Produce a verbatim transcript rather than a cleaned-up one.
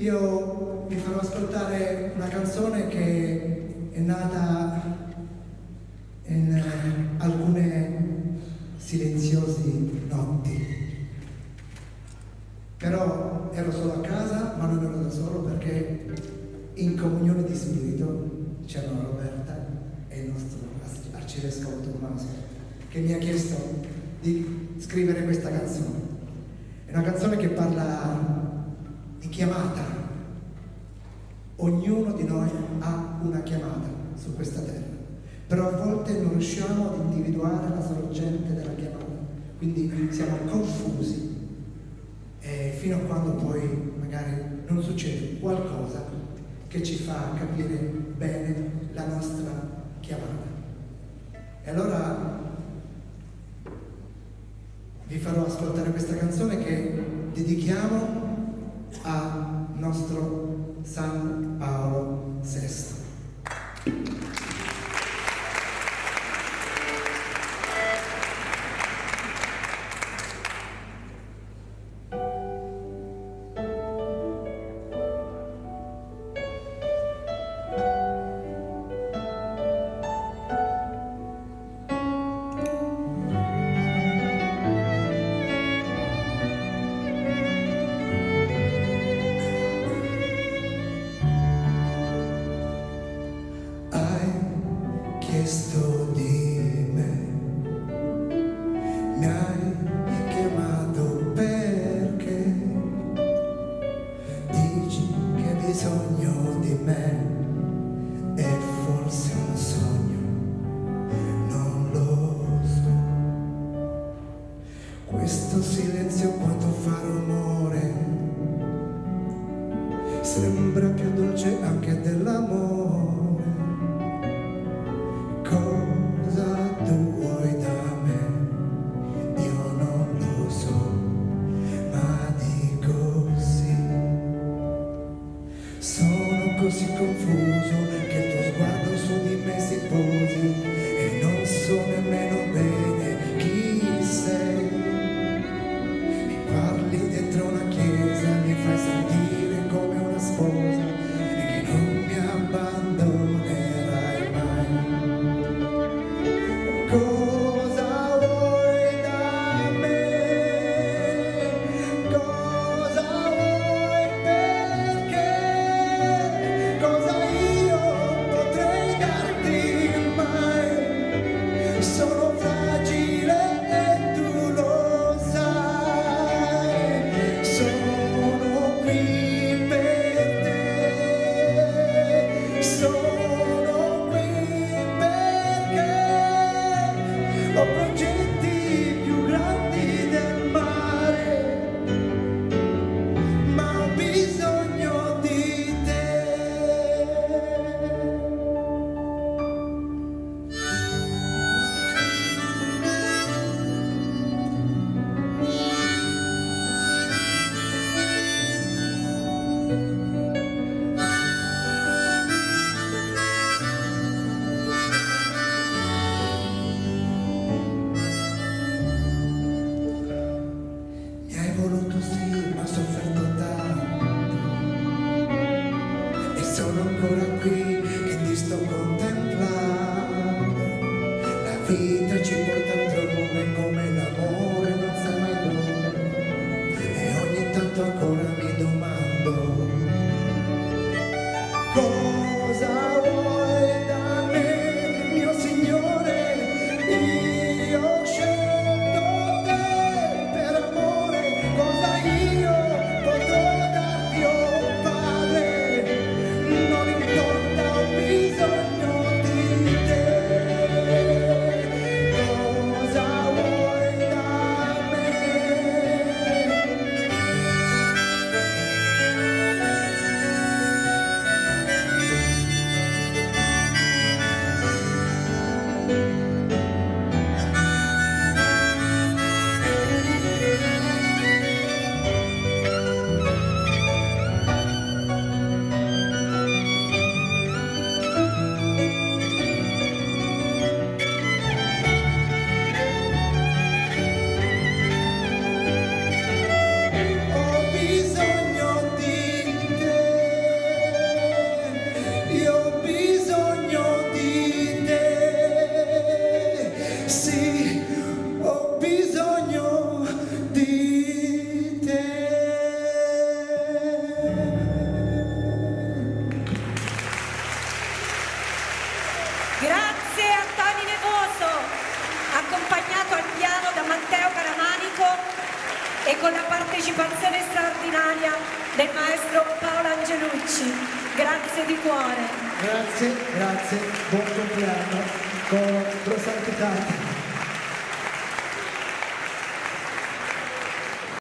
Io vi farò ascoltare una canzone che è nata in alcune silenziose notti. Però ero solo a casa, ma non ero da solo perché in comunione di spirito c'erano Roberta e il nostro arcivescovo Tommaso, che mi ha chiesto di scrivere questa canzone. È una canzone che parla di chiamata. Ognuno di noi ha una chiamata su questa terra, però a volte non riusciamo ad individuare la sorgente della chiamata, quindi siamo confusi e fino a quando poi magari non succede qualcosa che ci fa capire bene la nostra chiamata. E allora vi farò ascoltare questa canzone che dedichiamo a nostro San Paolo sesto. Grazie a Tony Nevoso, accompagnato al piano da Matteo Caramanico e con la partecipazione straordinaria del maestro Paolo Angelucci. Grazie di cuore. Grazie, grazie, buon compleanno, con la santità.